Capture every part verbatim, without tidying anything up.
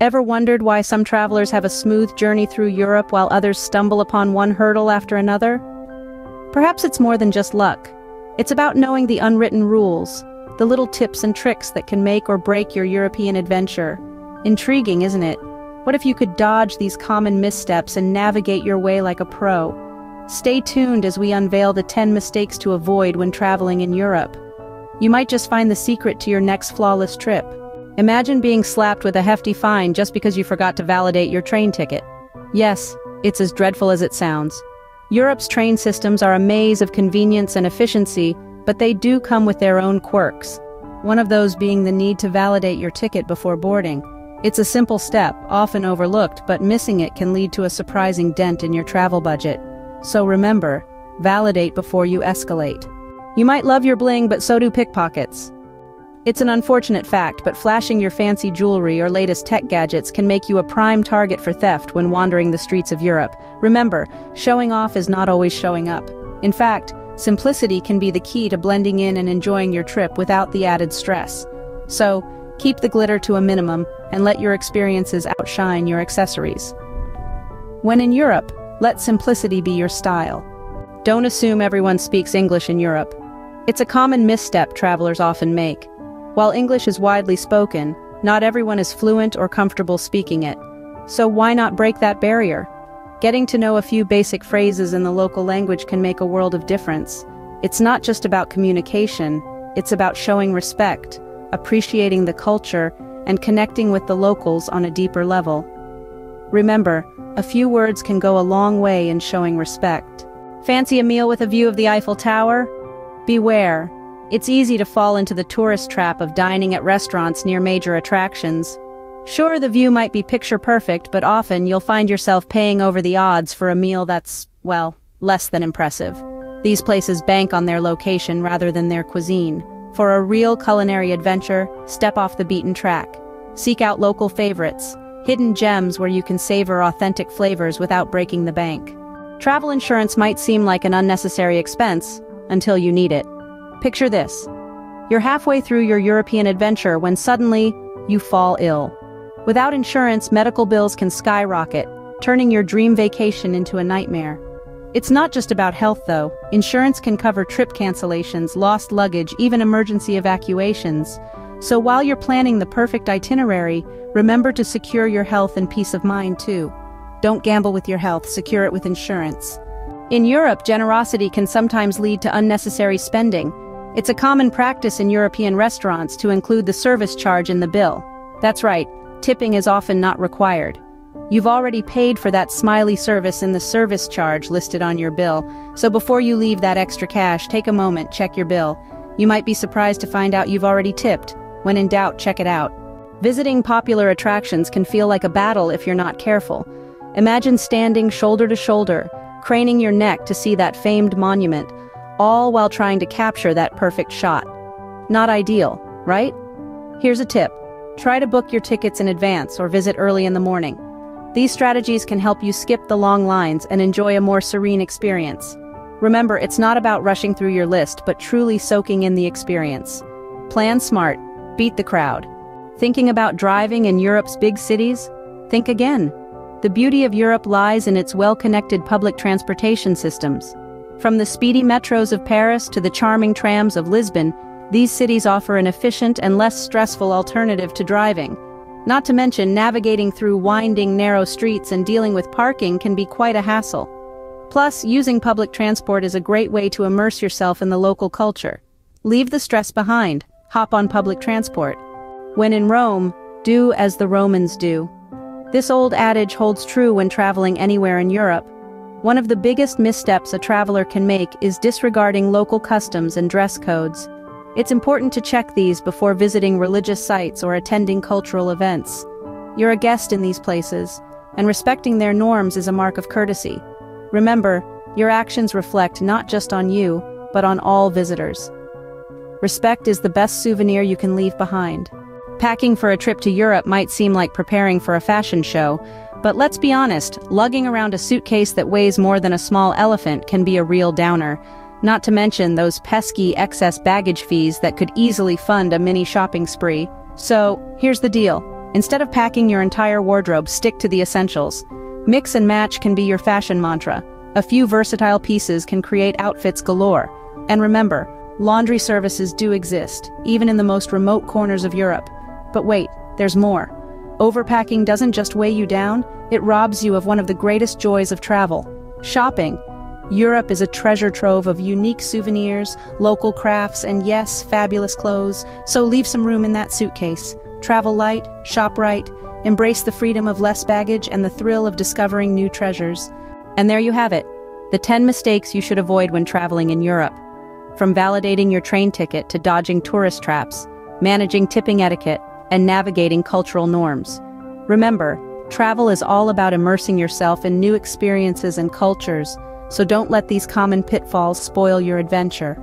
Ever wondered why some travelers have a smooth journey through Europe while others stumble upon one hurdle after another? Perhaps it's more than just luck. It's about knowing the unwritten rules, the little tips and tricks that can make or break your European adventure. Intriguing, isn't it? What if you could dodge these common missteps and navigate your way like a pro? Stay tuned as we unveil the ten mistakes to avoid when traveling in Europe. You might just find the secret to your next flawless trip. Imagine being slapped with a hefty fine just because you forgot to validate your train ticket. Yes, it's as dreadful as it sounds. Europe's train systems are a maze of convenience and efficiency, but they do come with their own quirks. One of those being the need to validate your ticket before boarding. It's a simple step, often overlooked, but missing it can lead to a surprising dent in your travel budget. So remember, validate before you escalate. You might love your bling, but so do pickpockets. It's an unfortunate fact, but flashing your fancy jewelry or latest tech gadgets can make you a prime target for theft when wandering the streets of Europe. Remember, showing off is not always showing up. In fact, simplicity can be the key to blending in and enjoying your trip without the added stress. So, keep the glitter to a minimum and let your experiences outshine your accessories. When in Europe, let simplicity be your style. Don't assume everyone speaks English in Europe. It's a common misstep travelers often make. While English is widely spoken, not everyone is fluent or comfortable speaking it. So why not break that barrier? Getting to know a few basic phrases in the local language can make a world of difference. It's not just about communication, it's about showing respect, appreciating the culture, and connecting with the locals on a deeper level. Remember, a few words can go a long way in showing respect. Fancy a meal with a view of the Eiffel Tower? Beware. It's easy to fall into the tourist trap of dining at restaurants near major attractions. Sure, the view might be picture perfect, but often you'll find yourself paying over the odds for a meal that's, well, less than impressive. These places bank on their location rather than their cuisine. For a real culinary adventure, step off the beaten track. Seek out local favorites. Hidden gems where you can savor authentic flavors without breaking the bank. Travel insurance might seem like an unnecessary expense until you need it. Picture this. You're halfway through your European adventure when suddenly you fall ill. Without insurance, medical bills can skyrocket, turning your dream vacation into a nightmare. It's not just about health though. Insurance can cover trip cancellations, lost luggage, even emergency evacuations. So while you're planning the perfect itinerary, remember to secure your health and peace of mind too. Don't gamble with your health, secure it with insurance. In Europe, generosity can sometimes lead to unnecessary spending. It's a common practice in European restaurants to include the service charge in the bill. That's right, tipping is often not required. You've already paid for that smiley service in the service charge listed on your bill, so before you leave that extra cash, take a moment, check your bill. You might be surprised to find out you've already tipped. When in doubt, check it out. Visiting popular attractions can feel like a battle if you're not careful. Imagine standing shoulder to shoulder, craning your neck to see that famed monument, all while trying to capture that perfect shot. Not ideal, right? Here's a tip. Try to book your tickets in advance or visit early in the morning. These strategies can help you skip the long lines and enjoy a more serene experience. Remember, it's not about rushing through your list, but truly soaking in the experience. Plan smart. Beat the crowd. Thinking about driving in Europe's big cities? Think again. The beauty of Europe lies in its well-connected public transportation systems. From the speedy metros of Paris to the charming trams of Lisbon, these cities offer an efficient and less stressful alternative to driving. Not to mention, navigating through winding, narrow streets and dealing with parking can be quite a hassle. Plus, using public transport is a great way to immerse yourself in the local culture. Leave the stress behind. Hop on public transport. When in Rome, do as the Romans do. This old adage holds true when traveling anywhere in Europe. One of the biggest missteps a traveler can make is disregarding local customs and dress codes. It's important to check these before visiting religious sites or attending cultural events. You're a guest in these places, and respecting their norms is a mark of courtesy. Remember, your actions reflect not just on you, but on all visitors. Respect is the best souvenir you can leave behind. Packing for a trip to Europe might seem like preparing for a fashion show, but let's be honest, lugging around a suitcase that weighs more than a small elephant can be a real downer. Not to mention those pesky excess baggage fees that could easily fund a mini shopping spree. So, here's the deal. Instead of packing your entire wardrobe, stick to the essentials. Mix and match can be your fashion mantra. A few versatile pieces can create outfits galore. And remember, laundry services do exist, even in the most remote corners of Europe. But wait, there's more. Overpacking doesn't just weigh you down, it robs you of one of the greatest joys of travel: shopping. Europe is a treasure trove of unique souvenirs, local crafts, and yes, fabulous clothes, so leave some room in that suitcase. Travel light, shop right, embrace the freedom of less baggage and the thrill of discovering new treasures. And there you have it, the ten mistakes you should avoid when traveling in Europe. From validating your train ticket to dodging tourist traps, managing tipping etiquette, and navigating cultural norms. Remember, travel is all about immersing yourself in new experiences and cultures, so don't let these common pitfalls spoil your adventure.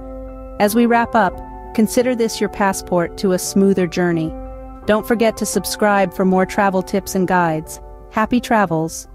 As we wrap up, consider this your passport to a smoother journey. Don't forget to subscribe for more travel tips and guides. Happy travels!